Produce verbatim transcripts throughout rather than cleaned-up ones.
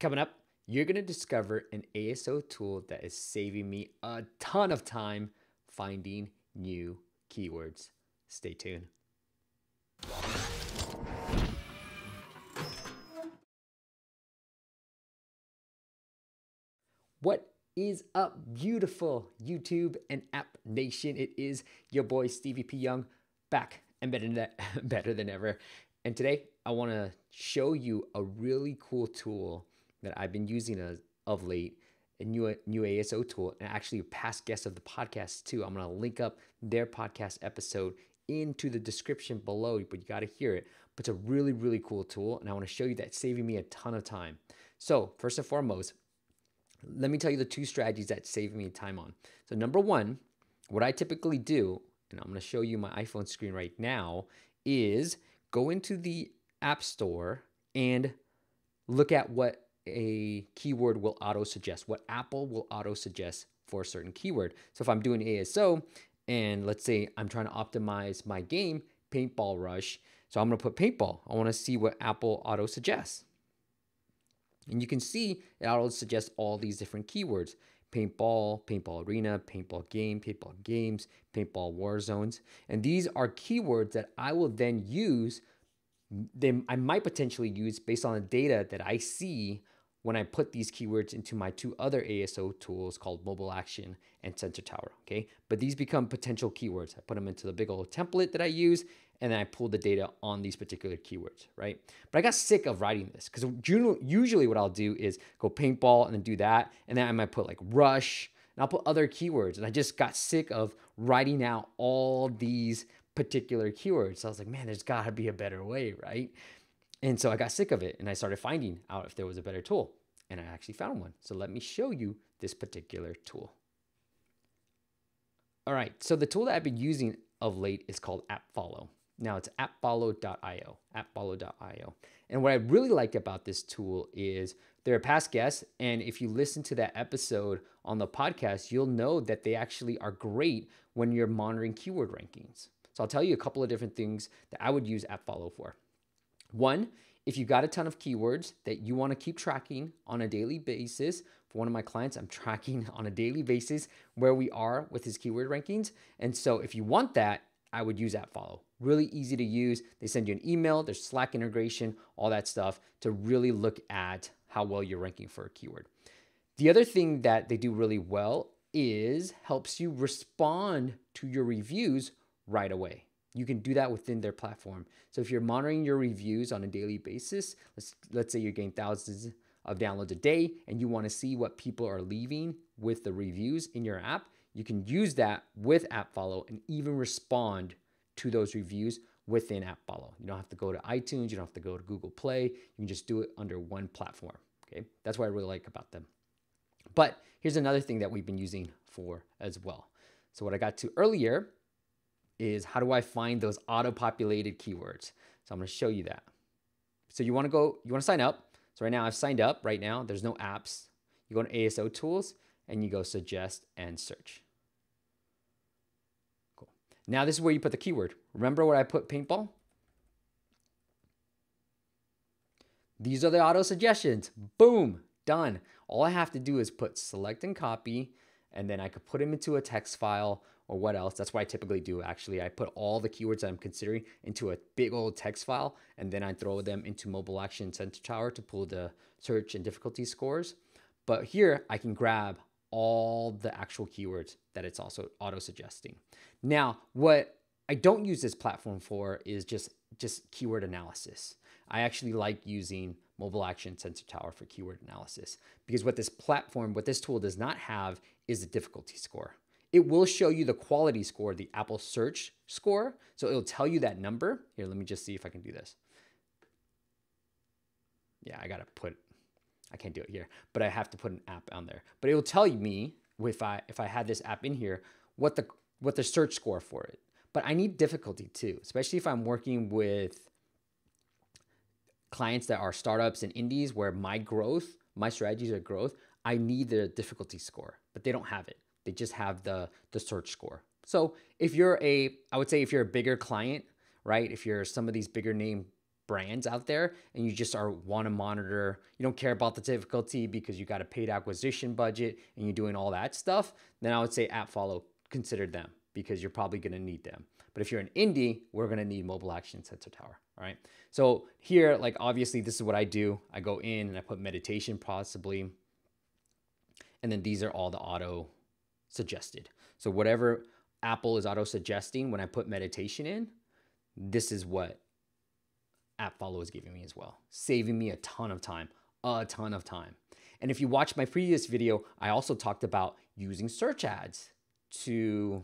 Coming up, you're gonna discover an A S O tool that is saving me a ton of time finding new keywords. Stay tuned. What is up, beautiful YouTube and App Nation? It is your boy Stevie P. Young, back and better than, better than ever. And today I want to show you a really cool tool that I've been using as of late, a new, new A S O tool, and actually a past guest of the podcast too. I'm going to link up their podcast episode into the description below, but you got to hear it. But it's a really, really cool tool, and I want to show you that it's saving me a ton of time. So first and foremost, let me tell you the two strategies that save me time on. So number one, what I typically do, and I'm going to show you my iPhone screen right now, is go into the App Store and look at what a keyword will auto-suggest, what Apple will auto-suggest for a certain keyword. So if I'm doing A S O, and let's say I'm trying to optimize my game, Paintball Rush, so I'm going to put paintball. I want to see what Apple auto-suggests. And you can see it auto suggests all these different keywords: paintball, paintball arena, paintball game, paintball games, paintball war zones. And these are keywords that I will then use. They, I might potentially use based on the data that I see when I put these keywords into my two other A S O tools called Mobile Action and Sensor Tower. Okay, but these become potential keywords. I put them into the big old template that I use, and then I pull the data on these particular keywords, right? But I got sick of writing this, because usually what I'll do is go paintball and then do that, and then I might put like rush, and I'll put other keywords, and I just got sick of writing out all these particular keywords. So I was like, man, there's gotta be a better way, right? And so I got sick of it, and I started finding out if there was a better tool, and I actually found one. So let me show you this particular tool. All right, so the tool that I've been using of late is called AppFollow. Now it's appfollow dot i o, appfollow dot i o. And what I really liked about this tool is they're a past guest, and if you listen to that episode on the podcast, you'll know that they actually are great when you're monitoring keyword rankings. So I'll tell you a couple of different things that I would use AppFollow for. One, if you've got a ton of keywords that you want to keep tracking on a daily basis. For one of my clients, I'm tracking on a daily basis where we are with his keyword rankings. And so if you want that, I would use AppFollow. Really easy to use. They send you an email, there's Slack integration, all that stuff to really look at how well you're ranking for a keyword. The other thing that they do really well is helps you respond to your reviews right away. You can do that within their platform. So if you're monitoring your reviews on a daily basis, let's, let's say you're getting thousands of downloads a day and you want to see what people are leaving with the reviews in your app, you can use that with AppFollow and even respond to those reviews within AppFollow. You don't have to go to iTunes. You don't have to go to Google Play. You can just do it under one platform, okay? That's what I really like about them. But here's another thing that we've been using for as well. So what I got to earlier is how do I find those auto-populated keywords? So I'm gonna show you that. So you wanna go, you wanna sign up. So right now I've signed up right now. There's no apps. You go to A S O tools and you go suggest and search. Cool. Now this is where you put the keyword. Remember where I put paintball? These are the auto suggestions. Boom, done. All I have to do is put select and copy, and then I could put them into a text file or what else. That's what I typically do, actually. I put all the keywords that I'm considering into a big old text file, and then I throw them into Mobile Action Sensor Tower to pull the search and difficulty scores. But here I can grab all the actual keywords that it's also auto-suggesting. Now, what I don't use this platform for is just, just keyword analysis. I actually like using Mobile Action Sensor Tower for keyword analysis, because what this platform, what this tool does not have is the difficulty score. It will show you the quality score, the Apple search score. So it'll tell you that number. Here, let me just see if I can do this. Yeah, I gotta put, I can't do it here, but I have to put an app on there. But it will tell me if I if I had this app in here, what the what the search score for it. But I need difficulty too, especially if I'm working with clients that are startups and indies where my growth, my strategies are growth. I need the difficulty score, but they don't have it. They just have the the search score. So if you're a, I would say if you're a bigger client, right? If you're some of these bigger name brands out there, and you just are want to monitor, you don't care about the difficulty because you got a paid acquisition budget and you're doing all that stuff, then I would say AppFollow, consider them, because you're probably going to need them. But if you're an indie, we're going to need Mobile Action, Sensor Tower. All right. So here, like, obviously this is what I do. I go in and I put meditation possibly. And then these are all the auto suggested. So whatever Apple is auto suggesting when I put meditation in, this is what AppFollow is giving me as well, saving me a ton of time, a ton of time. And if you watch my previous video, I also talked about using search ads to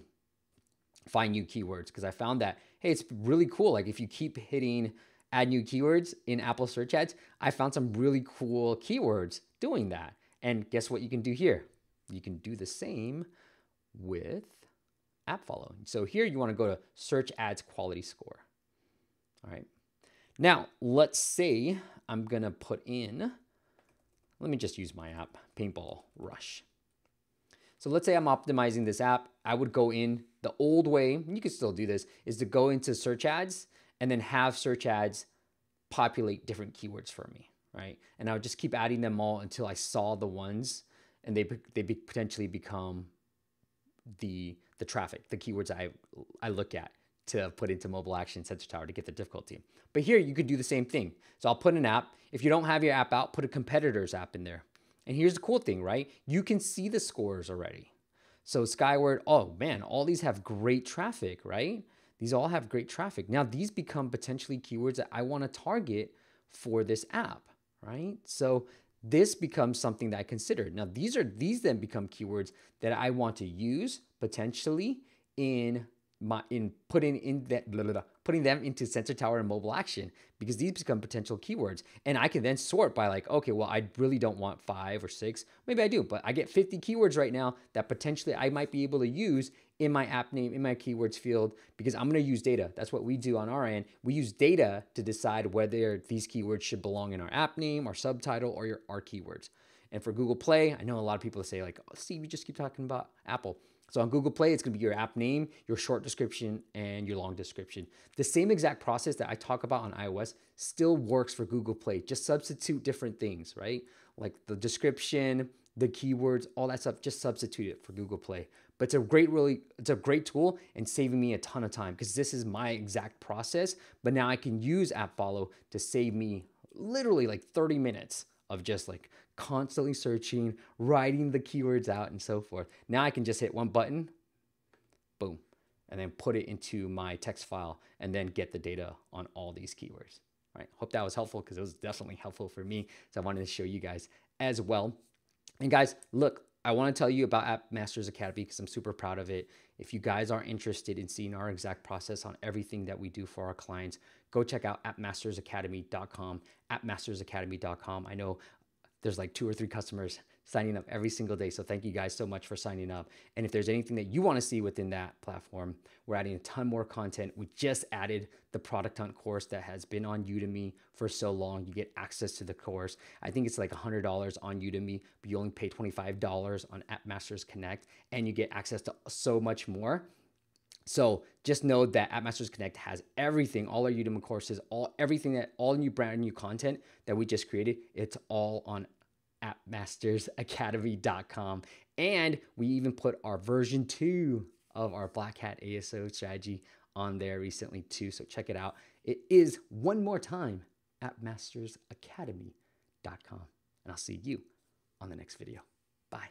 find new keywords, because I found that, hey, it's really cool. Like, if you keep hitting add new keywords in Apple search ads, I found some really cool keywords doing that. And guess what you can do here? You can do the same with AppFollow. So here you want to go to search ads quality score. All right. Now let's say I'm going to put in, let me just use my app, Paintball Rush. So let's say I'm optimizing this app. I would go in the old way, and you can still do this, is to go into search ads and then have search ads populate different keywords for me, right? And I would just keep adding them all until I saw the ones and they, they be potentially become the, the traffic, the keywords I, I look at to put into Mobile Action Sensor Tower to get the difficulty. But here you could do the same thing. So I'll put an app. If you don't have your app out, put a competitor's app in there. And here's the cool thing, right? You can see the scores already. So Skyward, oh man, all these have great traffic, right? These all have great traffic. Now these become potentially keywords that I want to target for this app, right? So this becomes something that I considered. Now these are, these then become keywords that I want to use potentially in my, in putting in that, blah, blah, blah, putting them into Sensor Tower and Mobile Action, because these become potential keywords. And I can then sort by like, okay, well, I really don't want five or six. Maybe I do, but I get fifty keywords right now that potentially I might be able to use in my app name, in my keywords field, because I'm going to use data. That's what we do on our end. We use data to decide whether these keywords should belong in our app name, our subtitle, or your, our keywords. And for Google Play, I know a lot of people say like, oh, Steve, you just keep talking about Apple. So on Google Play, it's going to be your app name, your short description, and your long description. The same exact process that I talk about on iOS still works for Google Play. Just substitute different things, right? Like the description, the keywords, all that stuff, just substitute it for Google Play. But it's a great, really, it's a great tool and saving me a ton of time, because this is my exact process. But now I can use AppFollow to save me literally like thirty minutes of just like constantly searching, writing the keywords out and so forth. Now I can just hit one button, boom, and then put it into my text file and then get the data on all these keywords. All right, hope that was helpful, because it was definitely helpful for me. So I wanted to show you guys as well. And guys, look, I want to tell you about App Masters Academy because I'm super proud of it. If you guys are interested in seeing our exact process on everything that we do for our clients, go check out app masters academy dot com, app masters academy dot com. I know there's like two or three customers signing up every single day. So thank you guys so much for signing up. And if there's anything that you want to see within that platform, we're adding a ton more content. We just added the Product Hunt course that has been on Udemy for so long. You get access to the course. I think it's like one hundred dollars on Udemy, but you only pay twenty-five dollars on App Masters Connect, and you get access to so much more. So just know that App Masters Connect has everything, all our Udemy courses, all everything that all new brand new content that we just created. It's all on app masters academy dot com. And we even put our version two of our Black Hat A S O strategy on there recently too. So check it out. It is, one more time, app masters academy dot com. And I'll see you on the next video. Bye.